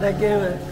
That game is.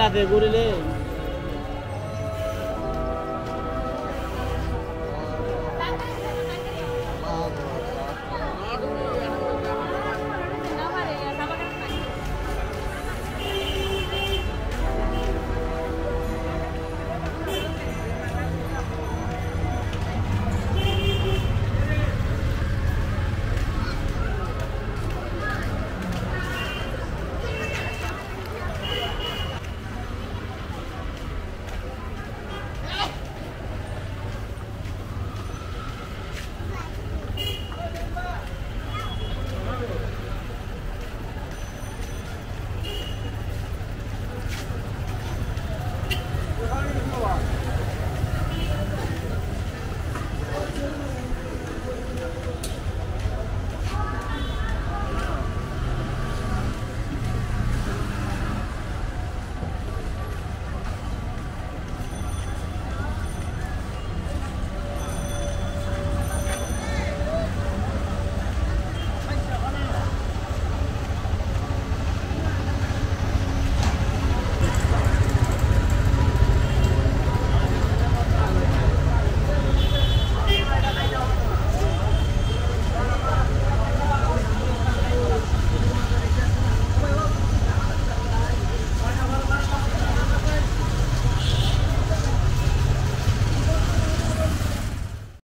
la de Gurile.